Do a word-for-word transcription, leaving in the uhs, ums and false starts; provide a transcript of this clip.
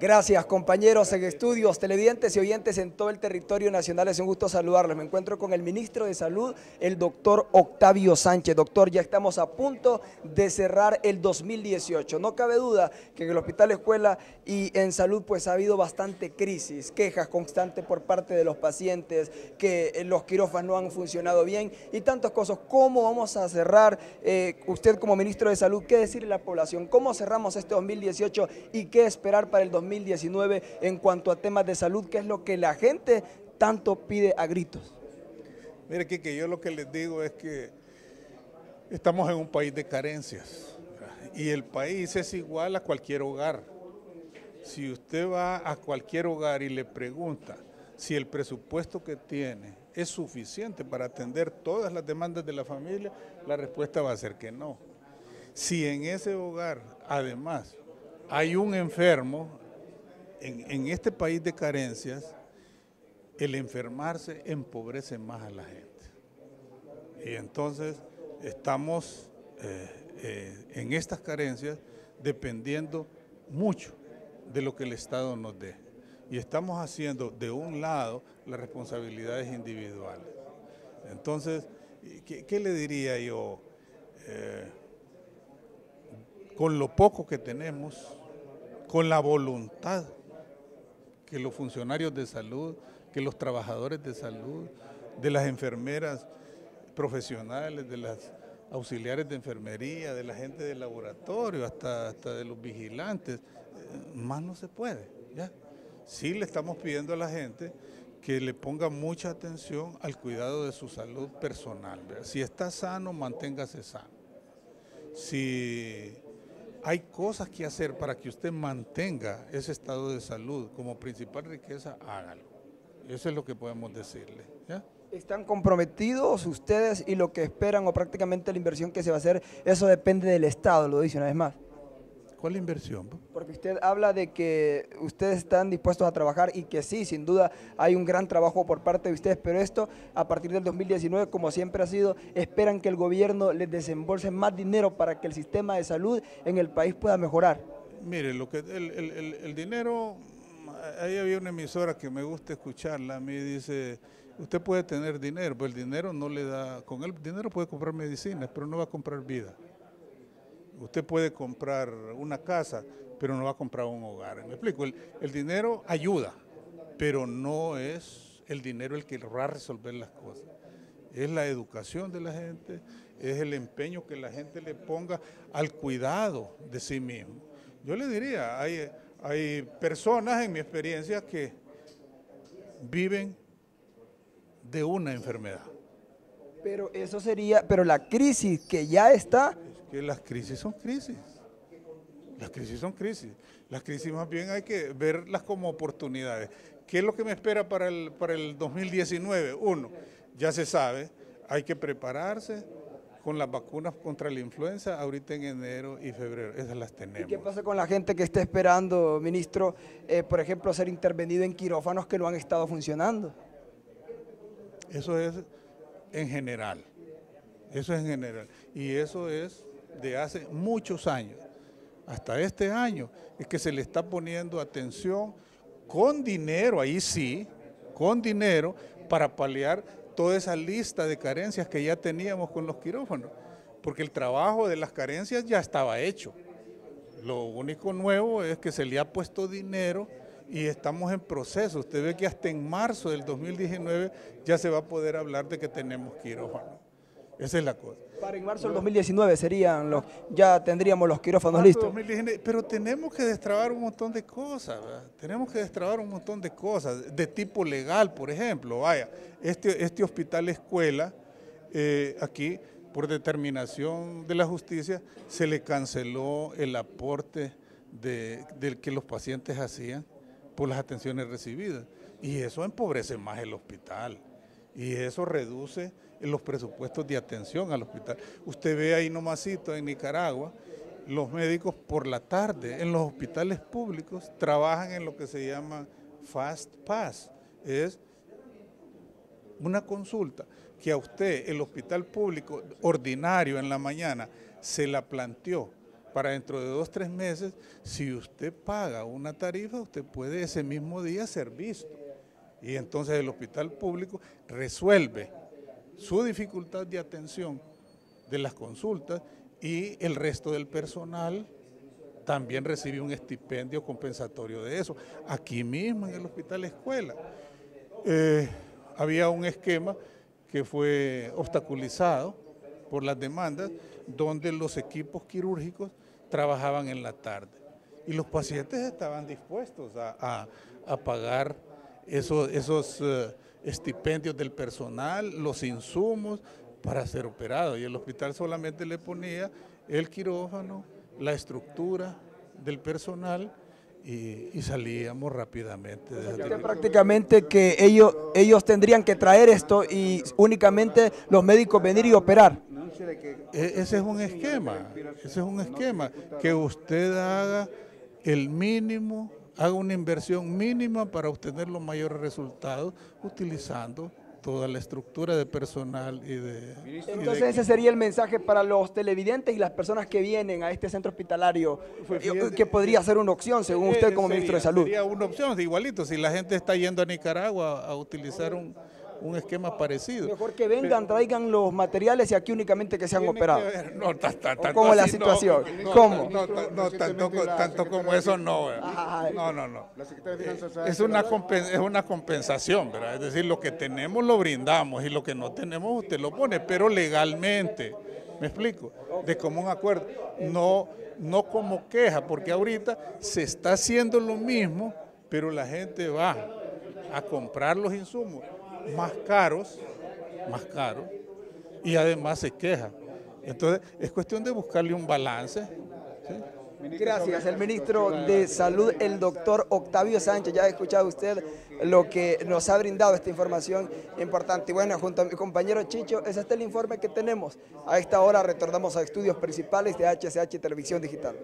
Gracias, compañeros en estudios, televidentes y oyentes en todo el territorio nacional. Es un gusto saludarles. Me encuentro con el ministro de Salud, el doctor Octavio Sánchez. Doctor, ya estamos a punto de cerrar el dos mil dieciocho. No cabe duda que en el Hospital Escuela y en Salud pues ha habido bastante crisis, quejas constantes por parte de los pacientes, que los quirófanos no han funcionado bien y tantas cosas. ¿Cómo vamos a cerrar? Eh, usted como ministro de Salud, ¿qué decirle a la población? ¿Cómo cerramos este dos mil dieciocho y qué esperar para el dos mil diecinueve en cuanto a temas de salud, que es lo que la gente tanto pide a gritos? Mire, Kike, yo lo que les digo es que estamos en un país de carencias, ¿verdad? Y el país es igual a cualquier hogar. Si usted va a cualquier hogar y le pregunta si el presupuesto que tiene es suficiente para atender todas las demandas de la familia, la respuesta va a ser que no. Si en ese hogar, además, hay un enfermo, en, en este país de carencias, el enfermarse empobrece más a la gente. Y entonces estamos eh, eh, en estas carencias dependiendo mucho de lo que el Estado nos dé. Y estamos haciendo de un lado las responsabilidades individuales. Entonces, ¿qué, qué le diría yo? Eh, con lo poco que tenemos, con la voluntad que los funcionarios de salud, que los trabajadores de salud, de las enfermeras profesionales, de las auxiliares de enfermería, de la gente del laboratorio, hasta, hasta de los vigilantes, más no se puede, ¿ya? Sí le estamos pidiendo a la gente que le ponga mucha atención al cuidado de su salud personal, ¿verdad? Si está sano, manténgase sano. Si hay cosas que hacer para que usted mantenga ese estado de salud como principal riqueza, hágalo. Eso es lo que podemos decirle, ¿ya? ¿Están comprometidos ustedes y lo que esperan o prácticamente la inversión que se va a hacer, eso depende del Estado, lo dice una vez más? ¿Cuál inversión? Porque usted habla de que ustedes están dispuestos a trabajar y que sí, sin duda, hay un gran trabajo por parte de ustedes, pero esto, a partir del dos mil diecinueve, como siempre ha sido, esperan que el gobierno les desembolse más dinero para que el sistema de salud en el país pueda mejorar. Mire, lo que el, el, el, el dinero, ahí había una emisora que me gusta escucharla, a mí dice, usted puede tener dinero, pero el dinero no le da, con el dinero puede comprar medicinas, pero no va a comprar vida. Usted puede comprar una casa, pero no va a comprar un hogar. ¿Me explico? El, el dinero ayuda, pero no es el dinero el que va a resolver las cosas. Es la educación de la gente, es el empeño que la gente le ponga al cuidado de sí mismo. Yo le diría, hay, hay personas en mi experiencia que viven de una enfermedad. Pero eso sería, pero la crisis que ya está... que las crisis son crisis, las crisis son crisis, las crisis más bien hay que verlas como oportunidades. ¿Qué es lo que me espera para el, para el dos mil diecinueve? Uno, ya se sabe, hay que prepararse con las vacunas contra la influenza ahorita en enero y febrero, esas las tenemos. ¿Y qué pasa con la gente que está esperando, ministro, eh, por ejemplo, ser intervenido en quirófanos que no han estado funcionando? Eso es en general, eso es en general, y eso es de hace muchos años, hasta este año, es que se le está poniendo atención con dinero, ahí sí, con dinero, para paliar toda esa lista de carencias que ya teníamos con los quirófanos, porque el trabajo de las carencias ya estaba hecho. Lo único nuevo es que se le ha puesto dinero y estamos en proceso. Usted ve que hasta en marzo del dos mil diecinueve ya se va a poder hablar de que tenemos quirófanos. Esa es la cosa. Para en marzo del dos mil diecinueve serían los, ya tendríamos los quirófanos listos. dos mil diecinueve, pero tenemos que destrabar un montón de cosas, ¿verdad? Tenemos que destrabar un montón de cosas de tipo legal, por ejemplo. Vaya, este, este hospital escuela, eh, aquí, por determinación de la justicia, se le canceló el aporte de, del que los pacientes hacían por las atenciones recibidas. Y eso empobrece más el hospital. Y eso reduce los presupuestos de atención al hospital. Usted ve ahí nomasito en Nicaragua, los médicos por la tarde en los hospitales públicos trabajan en lo que se llama fast pass. Es una consulta que a usted el hospital público ordinario en la mañana se la planteó para dentro de dos, tres meses, si usted paga una tarifa, usted puede ese mismo día ser visto. Y entonces el hospital público resuelve su dificultad de atención de las consultas y el resto del personal también recibe un estipendio compensatorio de eso. Aquí mismo en el Hospital Escuela eh, había un esquema que fue obstaculizado por las demandas, donde los equipos quirúrgicos trabajaban en la tarde y los pacientes estaban dispuestos a, a, a pagar esos, esos uh, estipendios del personal, los insumos para ser operados, y el hospital solamente le ponía el quirófano, la estructura del personal y, y salíamos rápidamente. Desde prácticamente que ellos, ellos tendrían que traer esto y únicamente los médicos venir y operar. E ese es un esquema, ese es un esquema, que usted haga el mínimo, haga una inversión mínima para obtener los mayores resultados utilizando toda la estructura de personal y de... Entonces y de... ese sería el mensaje para los televidentes y las personas que vienen a este centro hospitalario, que podría ser una opción según usted como sería, ministro de Salud. Sería una opción, igualito, si la gente está yendo a Nicaragua a utilizar un, un esquema parecido. Mejor que vengan, pero traigan los materiales y aquí únicamente que sean operados. Que no, ta, ta, ta, ¿cómo la situación? No, ¿Cómo? No, no, no tanto, tanto como eso no. Ajá, no, no, no. La Secretaría de Finanzas eh, es, una es una compensación, ¿verdad? Es decir, lo que tenemos lo brindamos y lo que no tenemos usted lo pone, pero legalmente, ¿me explico? De común acuerdo, no, no como queja, porque ahorita se está haciendo lo mismo, pero la gente va a comprar los insumos más caros, más caros, y además se queja. Entonces, es cuestión de buscarle un balance, ¿sí? Gracias, el ministro de Salud, el doctor Octavio Sánchez. Ya ha escuchado usted lo que nos ha brindado, esta información importante. Y bueno, junto a mi compañero Chicho, ese es el informe que tenemos. A esta hora retornamos a estudios principales de H C H Televisión Digital.